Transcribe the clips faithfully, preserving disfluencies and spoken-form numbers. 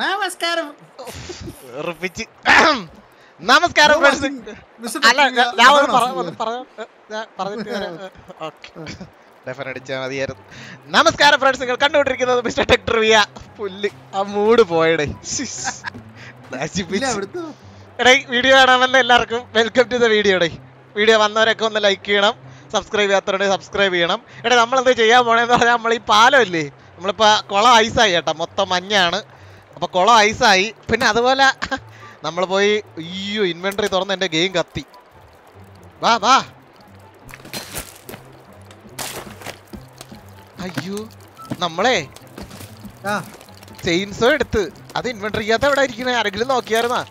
ನಮಸ್ಕಾರಂ ರಿಪಿಟಿ ನಮಸ್ಕಾರಂ friends ಅಲ್ಲ ഞാൻ ഒന്ന് പറഞ്ഞു പറഞ്ഞു. ഓക്കേ ಡೆಫನ್ അടിച്ചാ മതിയായിരുന്നു. നമസ്കാരം ഫ്രണ്ട്സ്, നിങ്ങൾ കണ്ടുകൊണ്ടിരിക്കുന്നത് മിസ്റ്റർ ടെക് ട്രിവിയ. പുല്ല് ആ മൂഡ് പോയടേ. എടേ വീഡിയോ കാണാമല്ലോ എല്ലാവർക്കും welcome to the video day. Video വന്നവരൊക്കെ ഒന്ന് ലൈക്ക് ചെയ്യണം, സബ്സ്ക്രൈബ് ചെയ്യാത്തവരുണ്ടെങ്കിൽ സബ്സ്ക്രൈബ് ചെയ്യണം. എടേ നമ്മളെന്ത് ചെയ്യാൻ പോണെന്ന് പറഞ്ഞാൽ നമ്മൾ ഈ പാലമില്ലേ, നമ്മളിപ്പോൾ കുളം ഐസായി കേട്ടോ, മൊത്തം മഞ്ഞാണ്. അപ്പോൾ കുളം ഐസായി. പിന്നെ അതുപോലെ നമ്മൾ പോയി അയ്യോ ഇൻവെൻട്രി തുറന്ന് എൻ്റെ ഗെയിം കത്തി. വാ വാ അയ്യോ നമ്മളെ ആ ചെയിൻസോ എടുത്ത് അത് ഇൻവെൻട്രി ചെയ്യാത്ത എവിടെ ഇരിക്കണേ? ആരെങ്കിലും നോക്കിയായിരുന്നാ?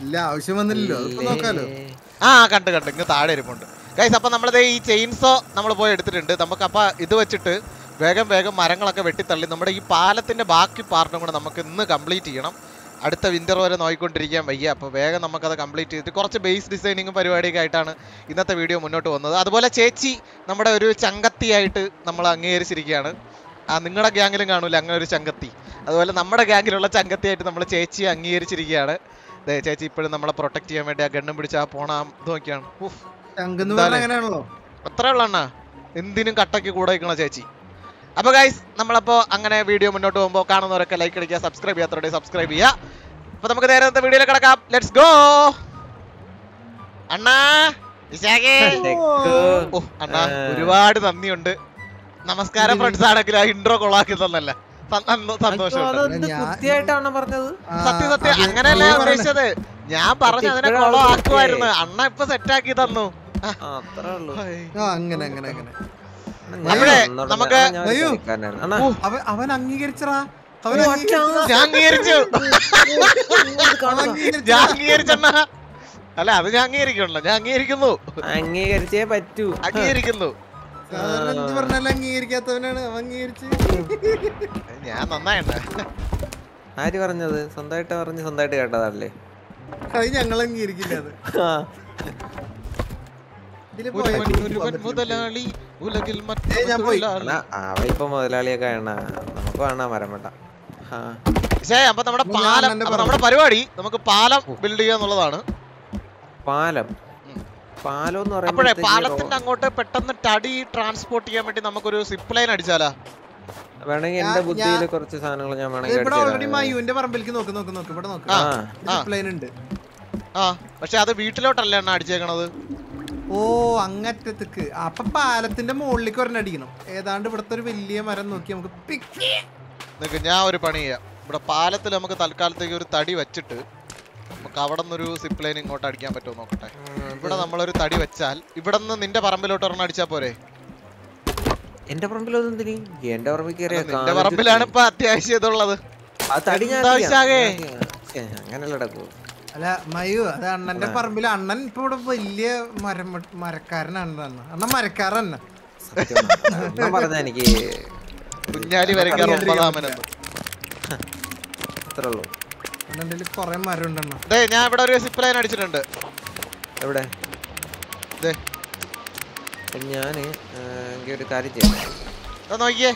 ഇല്ല, ആവശ്യം വന്നില്ലല്ലോ. നോക്കാലോ. ആ കണ്ട് കണ്ട് ഇങ്ങ് താഴെ ഇരിപ്പുണ്ട് ഗൈസ്. അപ്പം നമ്മളത് ഈ ചെയിൻസോ നമ്മൾ പോയി എടുത്തിട്ടുണ്ട്. നമുക്കപ്പോൾ ഇത് വെച്ചിട്ട് വേഗം വേഗം മരങ്ങളൊക്കെ വെട്ടിത്തള്ളി നമ്മുടെ ഈ പാലത്തിൻ്റെ ബാക്കി പാർട്ടും കൂടെ നമുക്ക് ഇന്ന് കംപ്ലീറ്റ് ചെയ്യണം. അടുത്ത വിൻ്റർ വരെ നോക്കിക്കൊണ്ടിരിക്കാൻ വയ്യ. അപ്പോൾ വേഗം നമുക്കത് കംപ്ലീറ്റ് ചെയ്തിട്ട് കുറച്ച് ബേസ് ഡിസൈനിങ്ങും പരിപാടിയൊക്കെ ആയിട്ടാണ് ഇന്നത്തെ വീഡിയോ മുന്നോട്ട് വന്നത്. അതുപോലെ ചേച്ചി നമ്മുടെ ഒരു ചങ്കത്തിയായിട്ട് നമ്മൾ അംഗീകരിച്ചിരിക്കുകയാണ്. ആ നിങ്ങളുടെ ഗ്യാങ്ങിലും കാണൂല അങ്ങനെ ഒരു ചങ്കത്തി. അതുപോലെ നമ്മുടെ ഗ്യാങ്ങിലുള്ള ചങ്കത്തിയായിട്ട് നമ്മൾ ചേച്ചിയെ അംഗീകരിച്ചിരിക്കുകയാണ്. അതെ ചേച്ചി ഇപ്പോഴും നമ്മളെ പ്രൊട്ടക്ട് ചെയ്യാൻ വേണ്ടി ആ ഗണ്ണും പിടിച്ചാൽ പോണ നോക്കിയാണ്. അത്രേ ഉള്ള അണ്ണാ, എന്തിനും കട്ടയ്ക്ക് കൂടെ നിൽക്കണ ചേച്ചി. അപ്പോൾ ഗൈസ് നമ്മളപ്പോൾ അങ്ങനെ വീഡിയോ മുന്നോട്ട് പോകുമ്പോൾ കാണുന്നവരൊക്കെ ലൈക്ക് അടിക്കുക, സബ്സ്ക്രൈബ് ചെയ്യാത്തവരുടെ സബ്സ്ക്രൈബ് ചെയ്യുക. അപ്പോൾ നമുക്ക് നേരെ വീഡിയോയിൽ കിടക്കാം. ലെറ്റ്സ് ഗോ അണ്ണാ. ഓ അണ്ണാ ഒരുപാട് നന്ദിയുണ്ട്. നമസ്കാരം ഫ്രണ്ട്സ് ആണെങ്കിൽ ആ ഇൻട്രോ കൊള്ളാക്കി തന്നല്ല, സത്യസത്യം അങ്ങനെയല്ല ഉദ്ദേശിച്ചത്. ഞാൻ പറഞ്ഞു അതിനെ കൊളോ ആക്കുമായിരുന്നു, അണ്ണ ഇപ്പൊ സെറ്റാക്കി തന്നു. അങ്ങനെ അങ്ങനെ അങ്ങനെ നമുക്ക് അവൻ അംഗീകരിച്ചടാ. ഞാൻ അംഗീകരിച്ചു, ഞാൻ അംഗീകരിച്ചണ്ണ. അല്ല അത് ഞാൻ അംഗീകരിക്കണല്ലോ, ഞാൻ അംഗീകരിക്കുന്നു, അംഗീകരിച്ചേ പറ്റൂ, അംഗീകരിക്കുന്നു. ഞാൻ നന്നായിട്ട് ആര് പറഞ്ഞത്? സ്വന്തമായിട്ട് പറഞ്ഞ് സ്വന്തമായിട്ട് കേട്ടതല്ലേ. അത് ഞങ്ങൾ അംഗീകരിക്കില്ല. അവനിപ്പോ മുതലാളിയൊക്കെ ആണ, നമുക്ക് വേണ മരം വേണ്ട. അപ്പൊ നമ്മുടെ പാലം, നമ്മുടെ പരിപാടി നമുക്ക് പാലം ബിൽഡ് ചെയ്യുക എന്നുള്ളതാണ്. പാലം അപ്പോഴേ പാലത്തിന്റെ അങ്ങോട്ട് പെട്ടെന്ന് തടി ട്രാൻസ്പോർട്ട് ചെയ്യാൻ വേണ്ടി നമുക്കൊരു സിപ്പ് ലൈൻ അടിച്ചാലാ? വേണമെങ്കിൽ എന്റെ ബുദ്ധിയിൽ കുറച്ച് സാധനങ്ങൾ ഞാൻ വേണമെങ്കിൽ. ആ പക്ഷെ അത് വീട്ടിലോട്ടല്ല എണ്ണ അടിച്ചേക്കണത്. ഓ അങ്ങറ്റത്തേക്ക്. അപ്പൊ പാലത്തിന്റെ മുകളിലേക്ക് ഒരെണ്ണടിക്കണം. ഏതാണ്ട് ഇവിടത്തെ ഒരു വലിയ മരം നോക്കി നമുക്ക്. ഞാൻ ഒരു പണി ചെയ്യാം, ഇവിടെ പാലത്തിൽ നമുക്ക് തൽക്കാലത്തേക്ക് ഒരു തടി വെച്ചിട്ട് നമുക്ക് അവിടെ നിന്നൊരു സിപ്പ് ലൈൻ ഇങ്ങോട്ട് അടിക്കാൻ പറ്റുമോ നോക്കട്ടെ. ഇവിടെ നമ്മളൊരു തടി വെച്ചാൽ ഇവിടെ നിന്ന് നിന്റെ പറമ്പിലോട്ട് ഒരെണ്ണം അടിച്ചാൽ പോരെ? എന്റെ പറമ്പിലാണ് ഇപ്പൊ അത്യാവശ്യം ഇതുള്ളത്. അല്ല മയു, അത് അണ്ണന്റെ പറമ്പിൽ അണ്ണൻ ഇപ്പൊ ഇവിടെ വലിയ മരം മരക്കാരനാണ്. അണ്ണൻ മരക്കാരൻ പറഞ്ഞ എനിക്ക് കുഞ്ഞാലി അത്രേ ഉള്ളൂ. അണ്ണന്റെ കൊറേ മരം ഉണ്ടെണ്ണ. അതെ ഞാൻ ഇവിടെ ഒരു സിപ്പ് ലൈൻ അടിച്ചിട്ടുണ്ട്. എവിടെ? ഞാൻ ഒരു കാര്യം ചെയ്യാം, നോക്കിയേ.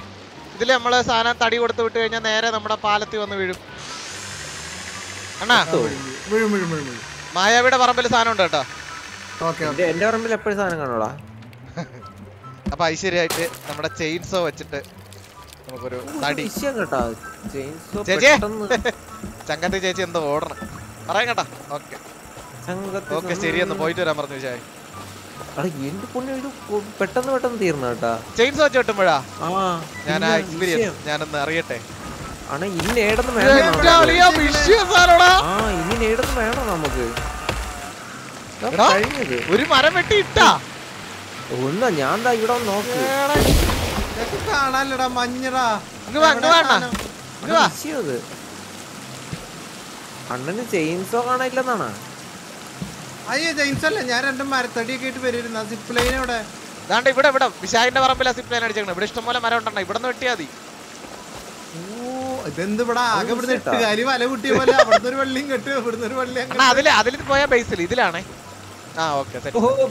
ഇതിൽ നമ്മള് സാധനം തടി കൊടുത്തു വിട്ട് കഴിഞ്ഞാൽ നേരെ നമ്മുടെ പാലത്തിൽ വന്ന് വീഴും. മായാവിയുടെ പറമ്പിൽ സാധനം ഉണ്ട് കേട്ടോ. എന്റെ പറമ്പിൽ എപ്പോഴും സാധനം കാണൂടാ. അപ്പൊ ഐശ്വര്യമായിട്ട് നമ്മുടെ ചെയിൻസോ വെച്ചിട്ട് നമുക്കൊരു ചങ്കത്തി ചേച്ചി എന്തോ ഓടണം പറയാം കേട്ടാ. ഓക്കെ ഓക്കെ ശരിയെന്ന് പോയിട്ട് വരാൻ പറഞ്ഞു വിചാരി. പെട്ടെന്ന് പെട്ടെന്ന് തീർന്നു കേട്ടാ. ചെയിൻസോ വെച്ച് കിട്ടുമ്പോഴാ ഞാൻ ആ എക്സ്പീരിയൻസ് ഞാനൊന്ന് അറിയട്ടെ. അണ ഇനി ഏടൊന്നും വേണോ നമുക്ക്? ഒരു മരം വെട്ടി ഇട്ടാ ഒന്നാ. ഞാൻ ഇവിടെ നോക്കി കാണാലടാ മഞ്ഞടാ. അണ്ണന് ചെയിൻസോ കാണാനില്ലെന്നാണ്. അയ്യോ ചെയിൻസോ അല്ല, ഞാൻ രണ്ടും മരത്തടിയൊക്കെ ആയിട്ട് വരിയിരുന്നു. സിപ്പ് ലൈൻ ഇവിടെ ഇതാണ്ട് ഇവിടെ ഇവിടെ വിശാഖിന്റെ പറമ്പിലാ സിപ്പ് ലൈൻ അടിച്ചേക്കണേ. ഇവിടെ ഇഷ്ടംപോലെ മരം ഉണ്ടോ? ഇവിടെ നിന്ന് വെട്ടിയാ മതി. ഇതെന്ത് ഇവിടെ ആകെ ഇവിടെ എട്ട് കാലി വല കുട്ടിയ പോലെ. അവിടുന്ന് ഒരു വള്ളിയും കെട്ടി ഇവിടുന്ന് ഒരു വള്ളി. അതില് അതിൽ പോയാ ബേസിൽ ഇതിലാണേ. ആ ഓക്കെ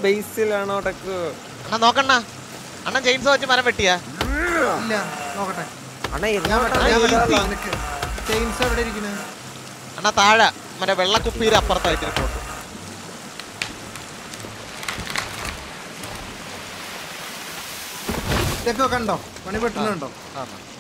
ബേസിലാണോ അണ്ണാ? നോക്കണ്ണ അണ്ണൻ ചെയിൻസോ വെച്ച് മരം വെട്ടിയാ? നോക്കട്ടെ chains are ready. Anathada, Madavella Kupira Partai. Take a candle, whenever to London.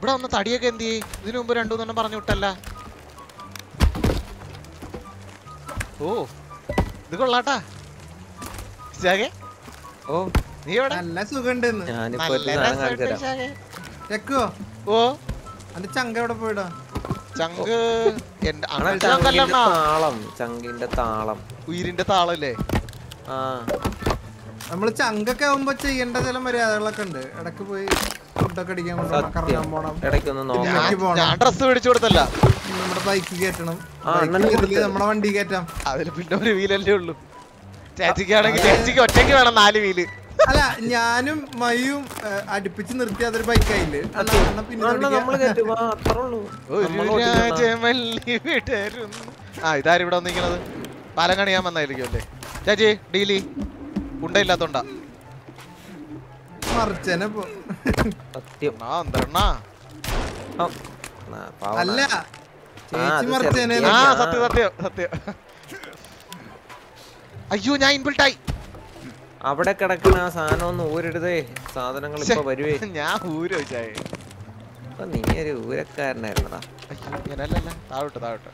But on the thirty again, the number and do the number Nutella. Oh, the good lata. Shaggy? Oh, here and less of Gundan. Oh, and the chunk out of it. Changa and Anatalam, Chang in the Talam. We're in the Talale. I'm a Changa Kambachi and the Lamaria Lakande. I could talk again about Karamona. I don't know. I understood it. I'm not going to get them. I will be no reveal and do. Tatigan, take it on an alley. Yanum, Mayum, I depicted the other by Kayle. I'm I died on the other. Palanganiam and I regularly. Jaji, Dili, Punday Ladonda Marchenabo. Allah, Marchenabo. Are you nine will die? അവിടെ കിടക്കുന്ന ആ സാധനം ഒന്ന് ഊരിടേ സാധനങ്ങൾ ഇപ്പോ വരുവേ ഞാൻ ഊരോ ചായ അപ്പോൾ നീ ഒരു ഊരക്കാരനായിരുന്നടാ ഞാനല്ലല്ല താഴോട്ട് താഴോട്ട്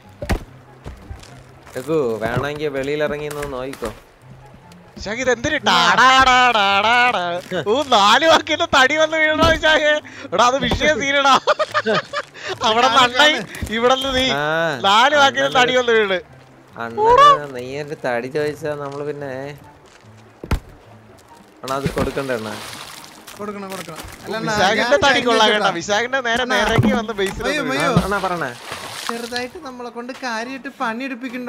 എഗോ വേണമെങ്കിൽ വെളിയിൽ ഇറങ്ങി നിന്ന് നോയിക്കോ ചായ ഇത് എന്തിനാ ടാടാടാടാടാ ഓ നാല് വാക്കിന്റെ തടി വന്ന് വീണോ ചായ എടാ അത് വിഷയ സീനടാ അവിടെ നന്നായി ഇവിടന്ന് നീ നാല് വാക്കിന്റെ തടി വന്ന് വീണ് അണ്ണാ നീ എൻ്റെ തടി ചോദിച്ചാ നമ്മൾ പിന്നെ I was going to go to the house. I was going to go to the house. I was going to go to the house. I was going to go to the house. I was going to go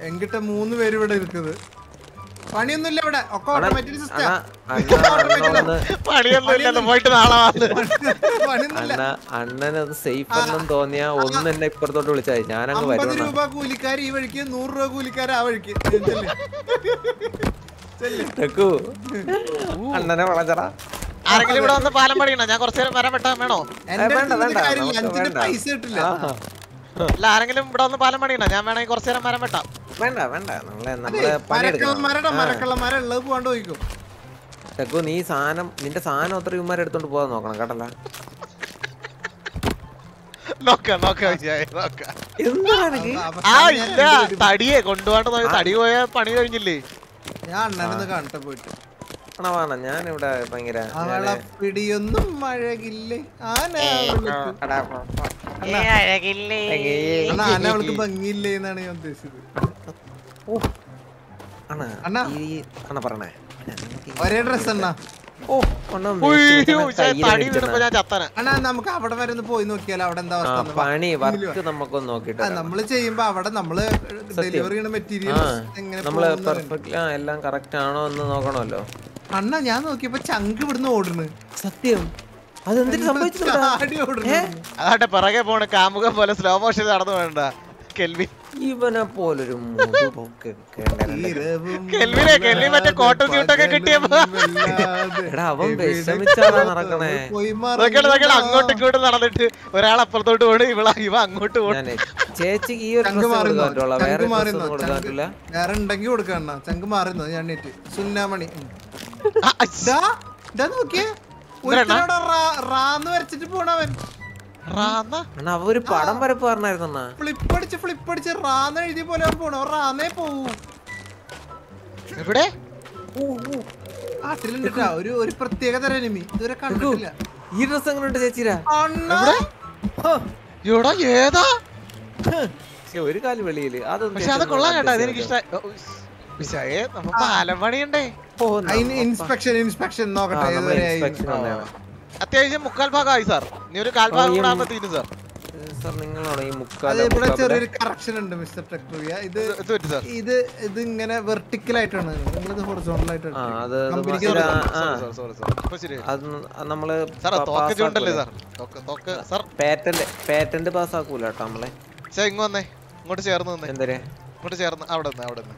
a little bit of a little bit of a Taku and then I can live on the Palamarina. I got seven Paramatano and Larangan put on the Palamarina. Jamana got seven Paramata. Venda, Venda, Maracala, Maracala, Maracala, love one to you. The Guni San, Mintasan, or three married to Bono. Locker, locker, locker. Isn't that? Ah, yeah, Tadia, Gondor, Tadio, Panio. I'm not going to put it. I'm not going to put it. I'm not going to I'm not going to put it. I'm not going to put it. I'm not going Delivery and materials. Number perfectly, I learned correct on the Nogonolo. Anna Yano keep a chunk of an order. Satim. I don't think somebody's order. I had a paragabon, a Kamuka for a slow motion out of the Kelvin. Even a polarium. Kelvin, I can live at a quarter of you take a table. Changumar, Changumar, Aaron Dangurkana, Changumar, Yaniti, Sunamani. Ah, that's okay. We're not a ram, we're അവര് പടം വരപ്പ് പറഞ്ഞായിരുന്നു ഫ്ലിപ്പടിച്ച് ഫ്ലിപ്പടിച്ച് റാന്ന് എഴുതി പോലെ പോണോ റാന്നേ പോവും എവിടെ ഒരു ഒരു പ്രത്യേക തരം എനിമി ഇതുവരെ കണ്ടിട്ടില്ല ഈ ഡ്രസ് എങ്ങനെ ഉണ്ട് ചേച്ചിരാ എവിടെ ഏതാ ഒരു കാല് വെളിയില് അത് കൊള്ളാൻ കേട്ടോ അതെനിക്ക് അത്യാവശ്യം മുക്കാൽ ഭാഗമായി സാർ നീ ഒരു കാൽ ഭാഗം കൂടാകുമ്പോ തീരും സാർ ചെറിയൊരു കറക്ഷൻ ഉണ്ട് മിസ്റ്റർ ടെക്ട്രിയ ഇത് ഇത് ഇത് ഇങ്ങനെ വെർട്ടിക്കൽ ആയിട്ടാണ് നിങ്ങളിത് ഹൊറിസോണ്ടൽ ആയിട്ടാണ് പാസ്സാക്കൂല കേട്ടോ നമ്മളെ ഇങ്ങ് വന്നേ ഇങ്ങോട്ട് ചേർന്ന് വന്നേ ഇങ്ങോട്ട് ചേർന്ന് അവിടെ നിന്ന് അവിടെ നിന്ന്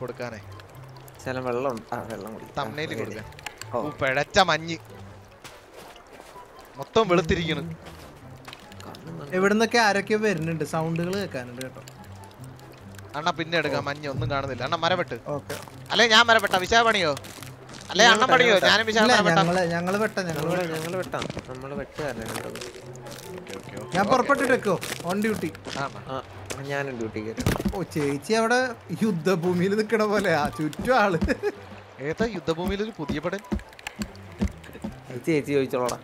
കൊടുക്കാനേ ചില വെള്ളം തമ്മനയിൽ കൊടുക്കാൻ പിഴച്ച മഞ്ഞ് മൊത്തം വെളുത്തിരിക്കണ് എവിടുന്നൊക്കെ ആരൊക്കെയോ വരുന്നുണ്ട് സൗണ്ടുകൾ കേൾക്കാനുണ്ട് കേട്ടോ അണ്ണ പിന്നെ എടുക്കാം മഞ്ഞ് ഒന്നും കാണുന്നില്ല അണ്ണ മരപെട്ട് അല്ലെ ഞാൻ മരപ്പെട്ട വിശാഖ പണിയോ അല്ലെ അണ്ണ പണിയോ ഞാനും ഞാൻ പുറപ്പെട്ടിട്ടോ ഓൺ ഡ്യൂട്ടി ഞാനും ഡ്യൂട്ടി ഓ ചേച്ചി അവിടെ യുദ്ധഭൂമിയിൽ നിൽക്കണ പോലെ ആ ചുറ്റും ആള് ഏതാ യുദ്ധഭൂമിയിൽ ഒരു പുതിയ പടൻ ചേച്ചി ചോദിച്ചോളാം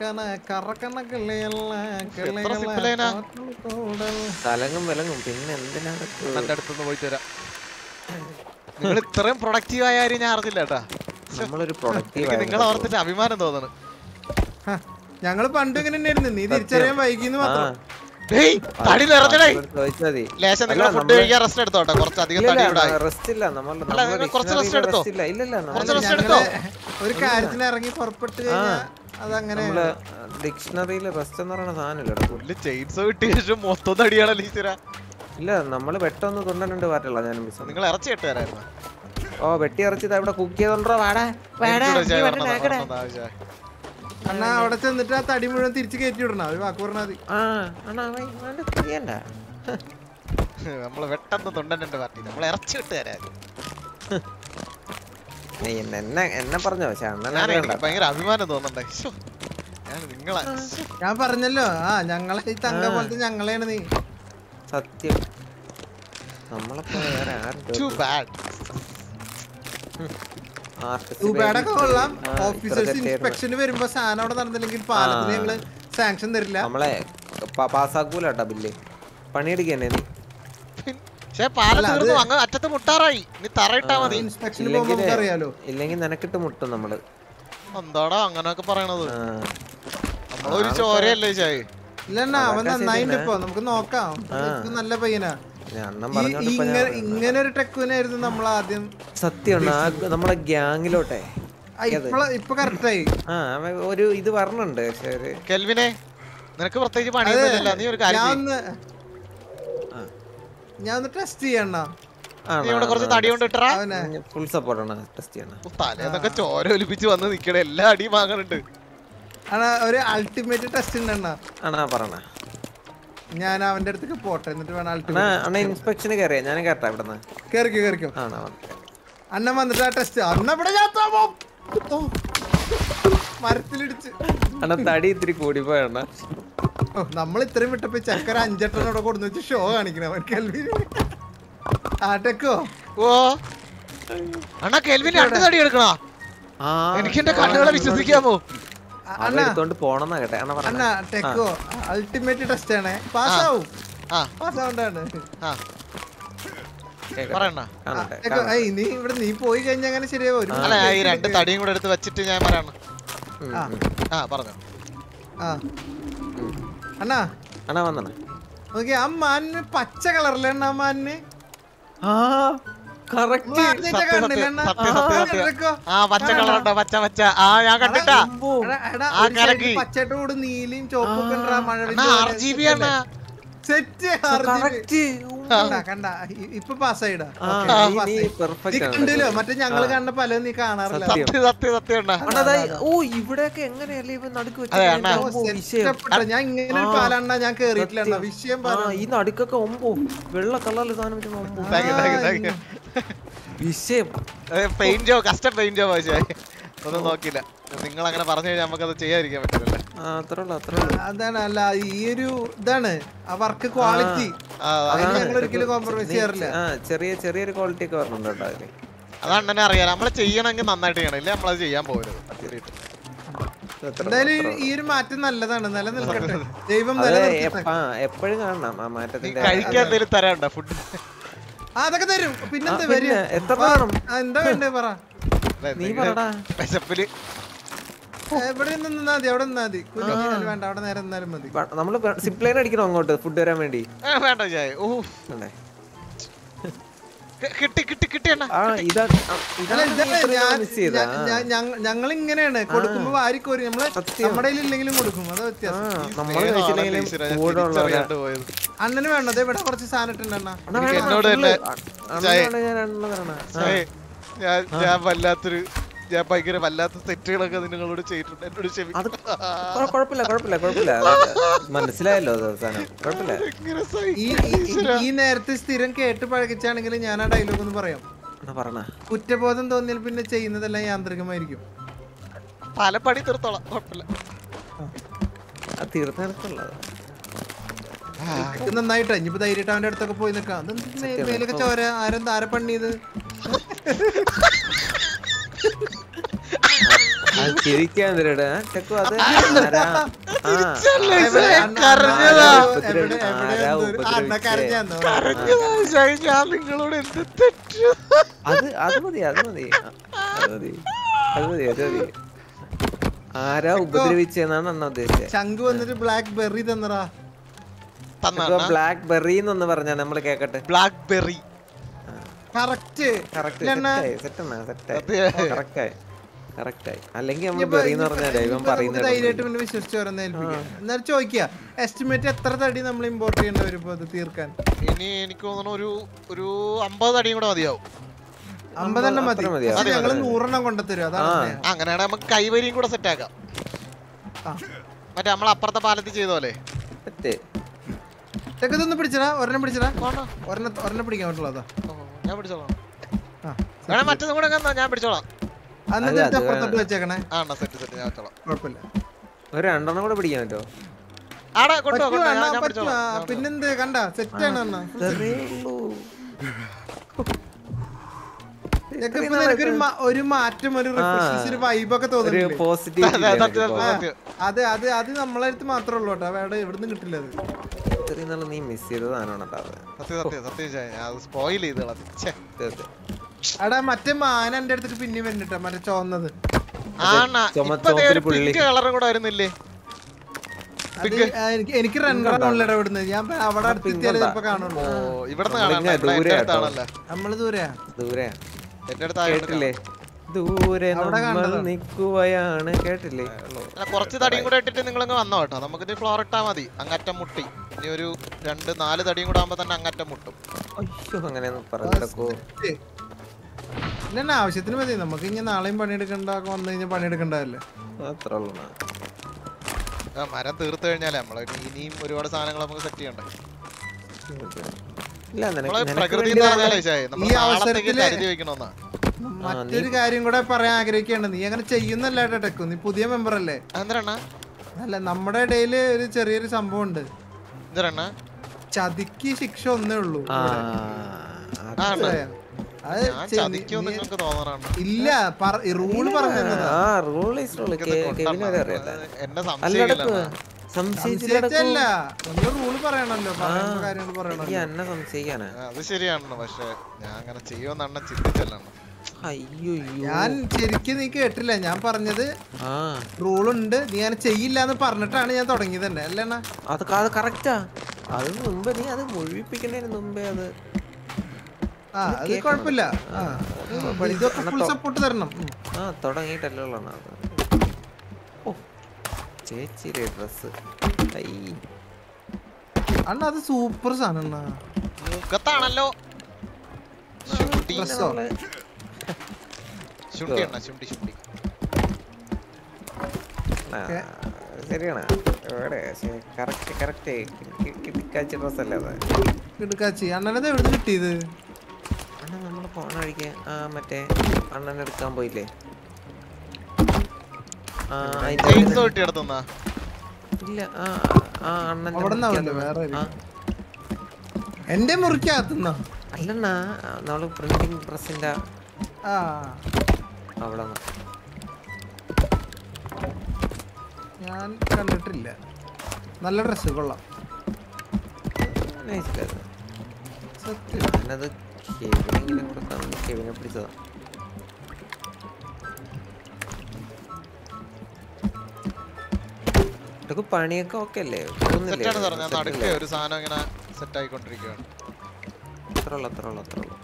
പിന്നെ എന്തിനാണ് അടുത്തുനിന്ന് പോയിട്ട് വരാം നിങ്ങൾ ഇത്രയും പ്രൊഡക്റ്റീവ് ആയ കാര്യം ഞാൻ അറിഞ്ഞില്ല കേട്ടാ നമ്മളൊരു പ്രൊഡക്റ്റീവ് നിങ്ങൾ ഓർത്തിട്ട് അഭിമാനം തോന്നണം ഞങ്ങള് പണ്ട് ഇങ്ങനെ തന്നെയായിരുന്നു നീ തിരിച്ചറിയാൻ വൈകിന്ന് മാത്രം ഒരു കാര്യത്തിന് ഇറങ്ങി പുറപ്പെട്ട് കഴിഞ്ഞാൽ അതങ്ങനെ ഡിക്ഷണറിയില് റെസ്റ്റ് എന്ന് പറയുന്ന സാധനം മൊത്തം ഇല്ല നമ്മള് വെട്ടൊന്നും കൊണ്ടുണ്ട് പാറ്റില്ല ഞാൻ നിങ്ങൾ ഇറച്ചി ഇട്ട് തരായിരുന്നു ഓ വെട്ടി ഇറച്ചി ഇവിടെ കുക്ക് ചെയ്തോണ്ടോ അണ്ണാ അവിടെ ചെന്നിട്ട് ആ തടി മുഴുവൻ തിരിച്ചു കയറ്റി വിടണ ഒരു വാക്ക് പറഞ്ഞാൽ നമ്മള് വെട്ടന്ന് തൊണ്ടന്റെ പാർട്ടി നമ്മൾ ഇറച്ചി വിട്ട് തരാ എന്നെ പറഞ്ഞോ പക്ഷെ ഭയങ്കര അഭിമാനം തോന്നണ്ടേ നിങ്ങളെ ഞാൻ പറഞ്ഞല്ലോ ആ ഞങ്ങളെ ഈ തങ്ക പോലത്തെ ഞങ്ങളെയാണ് നീ സത്യം നമ്മളെ കൊള്ളാം ഓഫീസേഴ്സ് ഇൻസ്പെക്ഷന് വരുമ്പോ സാധനം അവിടെ നടന്നില്ലെങ്കിൽ പാലത്തിന് ഞങ്ങള് സാങ്ഷൻ തരില്ല നമ്മളെ പാസ്സാക്കൂല ബില്ല് പണിയെടുക്കന്നെ ഇല്ലെങ്കിൽ നിനക്കിട്ട് മുട്ടും നമ്മള് എന്താടാ അങ്ങനൊക്കെ പറയണത് നമ്മളൊരു ചോരയല്ലേ ചായ ഇല്ലണ്ണ അവൻ നന്നായിട്ട് ഇപ്പൊ നമുക്ക് നോക്കാം നല്ല പയ്യനാ ഇങ്ങനെ ഒരു ടെക്കുവിനായിരുന്നു നമ്മൾ ആദ്യം സത്യം നമ്മളെ ഗ്യാങ്ങിലോട്ടെ ഇപ്പൊ കറക്റ്റായി ഒരു ഇത് പറഞ്ഞുണ്ട് കെൽവിനെ നിനക്ക് പ്രത്യേകിച്ച് പണിയൊന്നുമില്ല നീ ഒരു കാര്യം ഞാൻ ഒന്ന് ടെസ്റ്റ് ചെയ്യണ ചോര ഒലിപ്പിച്ച് വന്ന് നിക്കണ എല്ലാ അടിയും വാങ്ങാനുണ്ട് ഒരു അൾട്ടിമേറ്റ് ടെസ്റ്റ് ഉണ്ടെണ്ണ ആണാ പറഞ്ഞ ഞാൻ അവന്റെ അടുത്തേക്ക് പോട്ടെ എന്നിട്ട് വേണം ഇൻസ്പെക്ഷൻ കയറിയാ ഞാൻ കേട്ടാ ഇവിടെ കേറിക്കോ കേറിക്കോ അണ്ണൻ വന്നിട്ട് ആ ടെസ്റ്റ് അണ്ണ ഇവിടെ മരത്തിലിടിച്ച് അണ്ണ തടി ഇത്തിരി കൂടിപ്പോയണ്ണ നമ്മൾ ഇത്രയും വിട്ടപ്പോ ചക്കര അഞ്ചെട്ടനോടെ കൊടുന്ന് വെച്ച് ഷോ കാണിക്കണം അവൻ കെൽവിൻ ആട്ടക്കോ ഓ അണ്ണ കെൽവിൻ രണ്ട് തടി എടുക്കണോ എനിക്ക് എന്റെ കണ്ണുകളെ വിശ്വസിക്കാമോ നീ പോയി കഴിഞ്ഞാൽ അങ്ങനെ ശരിയാവും രണ്ട് തടിയും കൂടെ എടുത്ത് വെച്ചിട്ട് ഞാൻ പറയണം അണ്ണാ അണ്ണാ വന്നാ ഓക്കെ ആ മാനിന് പച്ച കളറല്ലേ അണ്ണാ മാനിന് പച്ചട്ടോട് നീലയും ചോപ്പൊക്കെ കണ്ട ഇപ്പൊ പാസ്സായിടാ കണ്ടില്ലോ മറ്റേ ഞങ്ങള് കണ്ട പല നീ കാണാറില്ല ഞാൻ ഇങ്ങനെ ഒരു പാലാണ്ട ഞാൻ കേറിയിട്ടില്ല വിഷയം ഈ നടുക്കൊക്കെ ഒമ്പോ വെള്ള കളറിൽ സാധനം വിഷയം പെയിന്റോ കസ്റ്റം പെയിന്റോ ഒന്നും നോക്കില്ല. നിങ്ങൾ അങ്ങനെ പറഞ്ഞു കഴിഞ്ഞാൽ നമുക്കത് ചെയ്യാതിരിക്കാൻ പറ്റില്ല. അത്രയുള്ള അത്രയുള്ള അതാണ്. അല്ല ഈ ഒരു ഇതാണ് ആ വർക്ക് ക്വാളിറ്റി, ഞങ്ങൾ ഒരിക്കലും കോംപ്രമൈസ് ചെയ്യാറില്ല. ചെറിയ ചെറിയൊരു ക്വാളിറ്റി ഒക്കെ വരണം കേട്ടോ. അതിന് അതാണ് തന്നെ അറിയാം, നമ്മളെ ചെയ്യണമെങ്കിൽ നന്നായിട്ട് ചെയ്യണം, ഇല്ല നമ്മളത് ചെയ്യാൻ പോകരുത്. എന്തായാലും ഈ ഒരു മാറ്റം നല്ലതാണ്, നിലനിൽക്കട്ടെ. ദൈവം എപ്പോഴും കാണണം ആ മാറ്റത്തിൽ. കഴിക്കാൻ എന്തെങ്കിലും തരാനുണ്ടോ? ഫുഡ് അതൊക്കെ തരും. പിന്നെന്താ വരിക, എന്താ വേണ്ടേ പറ. നമ്മള് സിപ്ലൈൻ അടിക്കണോ അങ്ങോട്ട് ഫുഡ് വരാൻ വേണ്ടി? ഞങ്ങൾ ഇങ്ങനെയാണ് കൊടുക്കുമ്പോ വാരിക്കോരി, നമ്മള് നമ്മുടെ ഇല്ലെങ്കിലും കൊടുക്കും. അത് വ്യത്യാസം. അണ്ണന് വേണ്ടത് ഇവിടെ കുറച്ച് സാധനം. ഞാൻ വല്ലാത്തൊരു ഞാൻ ഭയങ്കര വല്ലാത്ത തെറ്റുകളൊക്കെ നിങ്ങളോട് ചെയ്തിട്ടുണ്ട്. എന്നോട് ക്ഷമിക്കണം. മനസ്സിലായല്ലോ ഈ നേരത്തെ സ്ഥിരം കേട്ട് പഴകിച്ചാണെങ്കിൽ ഞാൻ ആ ഡയലോഗ് ഒന്ന് പറയാം. കുറ്റബോധം തോന്നിയാൽ പിന്നെ ചെയ്യുന്നതെല്ലാം യാന്ത്രികമായിരിക്കും. പല പടി തീർത്തോളാം, കുഴപ്പമില്ല. നന്നായിട്ടാ ഇനിയിപ്പോ ധൈര്യമായിട്ട് അവന്റെ അടുത്തൊക്കെ പോയി നിക്കാം. മേലൊക്കെ ചോര ആരും താരപ്പണ്ണിയത് നിങ്ങളോട് എന്ത് തെറ്റ്. അത് അത് മതി അത് മതി അത് മതി അത് മതി അത് മതി. ആരാ ഉപദ്രവിച്ചെന്നാണ് അണ്ണ ഉദ്ദേശിച്ചത്? ശംഖു വന്നിട്ട് ബ്ലാക്ക് ബെറി തന്നറാ. ബ്ലാക്ക് ബെറി എന്നൊന്ന് പറഞ്ഞാ നമ്മള് കേക്കട്ടെ. ബ്ലാക്ക് ബെറി തീർക്കാൻ ഇനി എനിക്ക് തോന്നുന്നു ഒരു ഒരു അമ്പത് അടിയും കൂടെ മതിയാവും. അമ്പതെണ്ണം മതി, ഞങ്ങൾ നൂറെണ്ണം കൊണ്ടുത്തരും. അതാണ് അങ്ങനെയാണ് നമുക്ക് കൈവരിയും കൂടെ സെറ്റ് ആക്കാം. മറ്റേ നമ്മൾ അപ്പുറത്തെ പാലത്തിൽ ചെയ്തോലെ ഇതൊന്നും പിടിച്ചടാ. ഒരെണ്ണം പിടിച്ചടാ, ഒരെണ്ണം പിടിക്കാൻ പറ്റുള്ളൂ. അതാ ഞാൻ പിടിച്ചോളാം. വേണേ മറ്റൊന്നും കൂടെ ഞാൻ പിടിച്ചോളാം. പിന്നെന്ത് കണ്ട സെറ്റാണ് അണ്ണ. ഒരു മാറ്റം ഒരു ഒരു വൈബൊക്കെ തോന്നുന്നു. അത് അത് അത് നമ്മളെ അടുത്ത് മാത്രമേ ഉള്ളൂ കേട്ടോ, വേറെ എവിടുന്ന് കിട്ടില്ല. അത് നീ മിസ് ചെയ്തതാണ്. മറ്റേ മാന എന്റെ അടുത്തിട്ട് പിന്നെ വരണ്ടിട്ടാ മറ്റേ ചോന്നത് എനിക്ക് റൺകളാണല്ലോ ഇവിടുന്ന്. ഞാൻ അവിടെ അടുത്ത് കാണുള്ളൂ, നമ്മള് ദൂരെയാ ദൂരെയാ കേട്ടില്ലേ ദൂരെ നിൽക്കുകയാണ് കേട്ടില്ലേ. കുറച്ച് തടിയും കൂടെ ഇട്ടിട്ട് നിങ്ങളങ്ങ് വന്നോ കേട്ടോ. നമുക്കിത് ഫ്ലോർ ഇട്ടാ മതി, അങ്ങറ്റം മുട്ടി. ഇനി ഒരു രണ്ട് നാല് തടിയും കൂടെ ആകുമ്പോ തന്നെ അങ്ങറ്റം മുട്ടും. അങ്ങനെ ആവശ്യത്തിന് മതി നമുക്ക്. ഇനി നാളെയും പണിയെടുക്കണ്ട, വന്നു കഴിഞ്ഞാൽ പണിയെടുക്കണ്ടല്ലേ. മരം തീർത്തു കഴിഞ്ഞാലേ നമ്മള് ഇനിയും ഒരുപാട് സാധനങ്ങൾ നമുക്ക് സെറ്റ് ചെയ്യണ്ടേ. മറ്റൊരു കാര്യം കൂടെ പറയാൻ ആഗ്രഹിക്കുകയാണ്. നീ അങ്ങനെ ചെയ്യുന്നല്ലാട്ടോ ടെക്കു, നീ പുതിയ മെമ്പർ അല്ലേ. അല്ല, നമ്മുടെ ഇടയില് ഒരു ചെറിയൊരു സംഭവം ഉണ്ട്. ചതിക്ക് ശിക്ഷ ഒന്നേ ഉള്ളൂ. ഇല്ല റൂള് പറഞ്ഞത് സംശയിച്ചില്ല. നമ്മള് റൂള് പറയണല്ലോ, പറയുന്ന കാര്യങ്ങൾ പറയണല്ലോ. അത് ശരിയാണല്ലോ, പക്ഷെ ഞാൻ അങ്ങനെ ചെയ്യുമെന്നാണ് ചിന്തിച്ചല്ലോ. അയ്യോ, ഞാൻ ശരിക്കും നീ കേട്ടില്ല. ഞാൻ പറഞ്ഞത് റൂളുണ്ട്, നീ അങ്ങനെ ചെയ്യില്ല എന്ന് പറഞ്ഞിട്ടാണ് ഞാൻ തുടങ്ങിയത് തന്നെ അല്ലേ. അത് കറക്റ്റാ. അത് മുമ്പ് നീ അത് മുഴുവിപ്പിക്കുന്നതിന് മുമ്പേ അത് ആ അത് കുഴപ്പമില്ല. സപ്പോർട്ട് തരണം. ആ തുടങ്ങിയിട്ടല്ലോ ചേച്ചിയുടെ ഡ്രസ്. അണ്ണ അത് സൂപ്പർ സാധനം. മുഖത്താണല്ലോ ശരിയാണ്. അണ്ണനത് എവിടെ കിട്ടിയത്? അണ്ണൻ നമ്മള് ഫോൺ കഴിക്കാൻ മറ്റേ അണ്ണൻ എടുക്കാൻ പോയില്ലേ. എന്റെ മുറിക്കകത്തുന്ന അല്ലണ്ണാ നമ്മള് പ്രിന്റിംഗ് പ്രസിന്റെ അവിടെ ഞാൻ കണ്ടിട്ടില്ല. നല്ല ഡ്രസ് കൊള്ളാം. ഞാനത് കെവിനെങ്കിലും കൊടുക്കാൻ കെവിനെ പിടിച്ചതാ. ഇതൊക്കെ പണിയൊക്കെ ഓക്കെ അല്ലേ? ഒരു സാധനം ഇങ്ങനെ സെറ്റ് ആയിക്കൊണ്ടിരിക്കുകയാണ്. അത്രയുള്ളൂ അത്രയുള്ളൂ അത്രയുള്ളൂ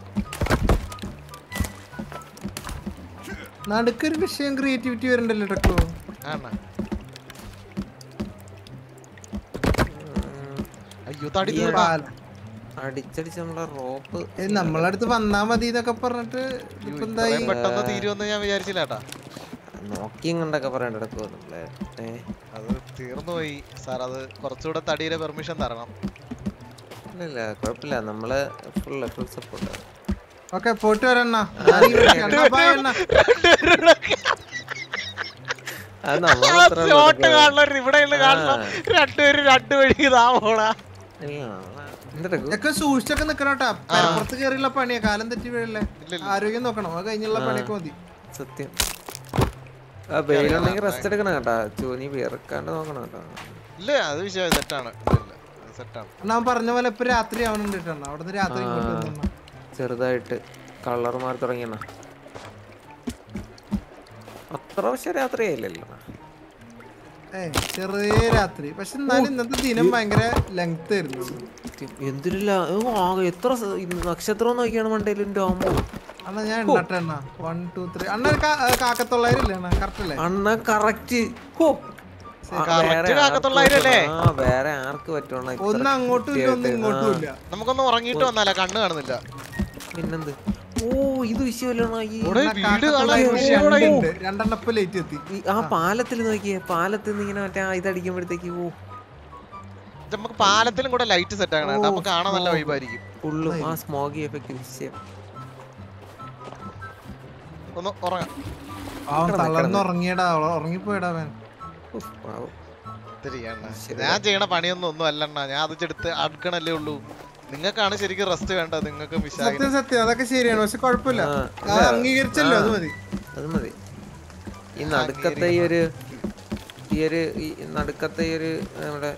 നടുക്കൊരു വിഷയം ക്രിയേറ്റിവിറ്റി വരണ്ടല്ലോ ഇടക്കോ. അടിച്ചടിച്ച് നമ്മളെ റോപ്പ് നമ്മളടുത്ത് വന്നാ മതി എന്നൊക്കെ പറഞ്ഞിട്ട് പെട്ടെന്ന് തീരുമെന്ന് ഞാൻ വിചാരിച്ചില്ല കേട്ടാ. നോക്കിയും കണ്ടൊക്കെ പറയണ്ട ഇടക്കോ നമ്മളെ അത് തീർന്നുപോയി സാർ. അത് കുറച്ചുകൂടെ തടിയുടെ പെർമിഷൻ തരണം. ഇല്ല കുഴപ്പമില്ല നമ്മള് ഫുൾ ഫുൾ സപ്പോർട്ട്. ഓക്കെ പോയിട്ട് വരണ സൂക്ഷിച്ചൊക്കെ നിക്കണോട്ടാ. പുറത്ത് കയറിയുള്ള പണിയാ കാലം തെറ്റി വീഴല്ലേ. ആരോഗ്യം നോക്കണം. അത് കഴിഞ്ഞുള്ള പണിയൊക്കെ മതി. സത്യം വെയിലുണ്ടെങ്കിൽ റെസ്റ്റ് എടുക്കണം കേട്ടാ. ചൂനി വിറക്കാണ്ട് നോക്കണം കേട്ടോ. ഇല്ല അത് വിഷയം സെറ്റാണ് പറഞ്ഞ പോലെ ഇപ്പൊ രാത്രി ആവണുണ്ട്. അവിടുന്ന് രാത്രി ചെറുതായിട്ട് കളർ മാറി തുടങ്ങിയെന്നാ. അത്ര പക്ഷെ രാത്രി ആയില്ലല്ലോ. ചെറിയ രാത്രി പക്ഷെ എന്നാലും ഇന്നത്തെ ദിനം ഭയങ്കര ലെങ്ത് ആയിരുന്നു. എന്തില്ല എത്ര നക്ഷത്രം നോക്കിയാണ് മണ്ടേലും രോമോ. അണ്ണാ ഞാൻ എണ്ണട്ടെ. എണ്ണ വൺ ടു ത്രീ. അണ്ണ കാക്കത്തൊള്ളായിരം അല്ലേ? അണ്ണ കറക്റ്റ് അല്ലേ? അണ്ണ കറക്റ്റ്. ഓ വേറെ ആർക്ക് പറ്റുള്ള ഒന്ന് അങ്ങോട്ടും ഇല്ല. നമുക്കൊന്നും ഉറങ്ങിട്ട് വന്നാലോ. കണ്ണ് കാണുന്നില്ല പിന്നെന്ത്. ഓ ഇത് വിഷയമല്ല. ആ പാലത്തിൽ നോക്കിയേ. പാലത്തിൽ നിന്ന് ഇങ്ങനെ മറ്റേ ഇതടിക്കുമ്പോഴത്തേക്ക് ഓ നമുക്ക് പാലത്തിലും കൂടെ ലൈറ്റ് സെറ്റ് ആക്കണം. നമുക്ക് കാണാൻ നല്ല വൈബായിരിക്കും. ഫുള്ളും ആ സ്മോഗി എഫക്റ്റ് വിഷയം. ഒന്ന് ഉറങ്ങാം. തളർന്ന് ഉറങ്ങിയടാ. ഉറങ്ങിപ്പോയടാ. ഞാൻ ചെയ്യണ പണിയൊന്നും ഒന്നും അല്ലണ്ണാ. ഞാൻ അത് എടുത്ത് അടുക്കണല്ലേ ഉള്ളൂ. നിങ്ങൾക്കാണ് ശരിക്കും റെസ്റ്റ് വേണ്ടത്. നിങ്ങൾക്ക് ഈ നടുക്കത്തെ ഈ ഒരു ഈ ഒരു നടുക്കത്തെ ഈ ഒരു നമ്മുടെ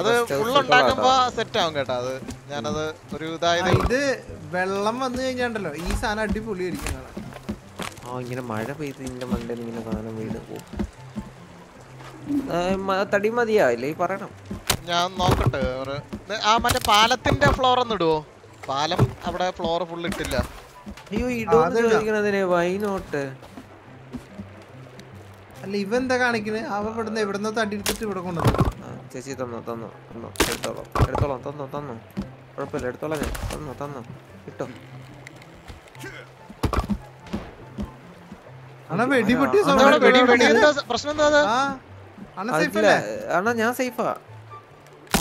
അത് ഫുള്ളുണ്ടാക്കുമ്പോ സെറ്റ് ആവും കേട്ടോ. അത് ഞാനത് ഒരു ഇതായത് ഇത് വെള്ളം വന്നു കഴിഞ്ഞാണ്ടല്ലോ ഈ സാധനം അടിപൊളി ഇരിക്കുന്നതാണ്. ആ ഇങ്ങനെ മഴ പെയ്ത് ഇതിന്റെ മണ്ടയിൽ ഇങ്ങനെ സാധനം വീട് പോകും. തടി മതിയാവില്ലേ ഈ പറയണം. ഞാൻ നോക്കട്ടെ. ആ മറ്റേ പാലത്തിന്റെ ഫ്ലോർ ഒന്ന് ഇടുവോ? പാലം അവിടെ ഫ്ലോർ ഫുൾ ഇട്ടില്ല. അയ്യോ ഇടുവെന്ന് ചോദിക്കണതിനെ വൈനോട്ട് അല്ല. ഇവ എന്താ കാണിക്കുന്നത്? അവ ഇവിടുന്ന് എവിടുന്നോ തടി എടുത്തിട്ട് ഇവിടെ കൊണ്ടുവന്നു. ചേച്ചി തന്നു തന്നു തന്നു എടുത്തോളാം എടുത്തോളാം തന്നു തന്നു കുഴപ്പമില്ല എടുത്തോളാം ഞാൻ തന്നു തന്നു കിട്ടോ. പ്രശ്നം എന്താ? അണ്ണാ ഞാൻ സേഫാ.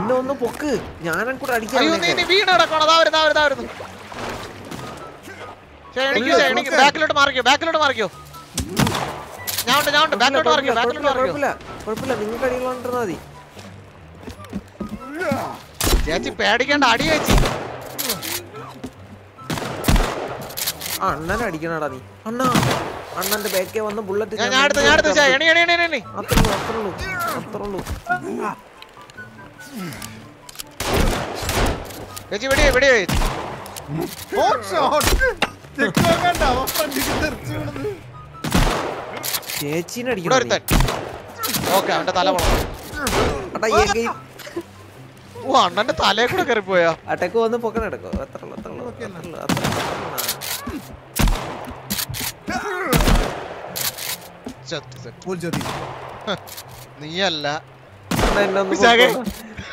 എന്നെ ഒന്ന് പൊക്ക്. ഞാനും കൂടെ അടിക്കാം. നിങ്ങൾക്ക് അടികളോണ്ടിരുന്നാ മതി. ചേച്ചി പേടിക്കണ്ട. അടി ചേച്ചി. ആ അണ്ണനെ അടിക്കണടാ നീ. അണ്ണ അണ്ണന്റെ ബാക്കേ വന്ന് ബുള്ളറ്റ്. ഞാൻ അടുത്ത ഞാൻ അടുത്ത ചായ എണി എണി എണി എണി. അത്രയുള്ളൂ അത്രയുള്ളൂ അത്രയുള്ളൂ. ചേച്ചി വെടി വെടി ഫോർ ഷോട്ട്. ചെക്ക് കണ്ട അവൻ പണ്ടിക്ക് തെറിച്ചു വിടുന്നു. ചേച്ചിനെ അടിക്കണം. ഓടരുത്. ഓക്കേ അവന്റെ തല പോണം. അടാ ഈ ഗെയിം ഓ അണ്ണന്റെ തലയിൽ കൂടെ കയറി പോയാ. അടക്ക് വന്ന് പൊക്കണം അടക്ക്. അത്രയുള്ളൂ അത്രയുള്ളൂ അത്രയുള്ളൂ. جد قول جديد يلا انا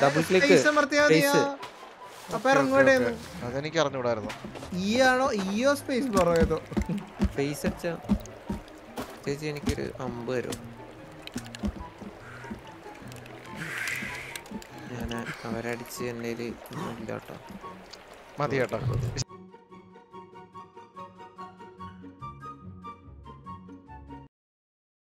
ഡബിൾ ക്ലിക്ക് സ്പേസ് അപ്പോൾ ഇറങ്ങുവടേന്ന് അതെനിക്ക് അറിഞ്ഞൂടായിരുന്നു ഈ ആണോ ഇയോ സ്പേസ് ബറോ ഏതോ സ്പേസ് അടിച്ചാ ചേച്ചി എനിക്ക് ഒരു അമ്പ് വരോ ഞാൻ അവരടിച്ച് എന്നേലി ഇല്ല കേട്ടോ മതി കേട്ടോ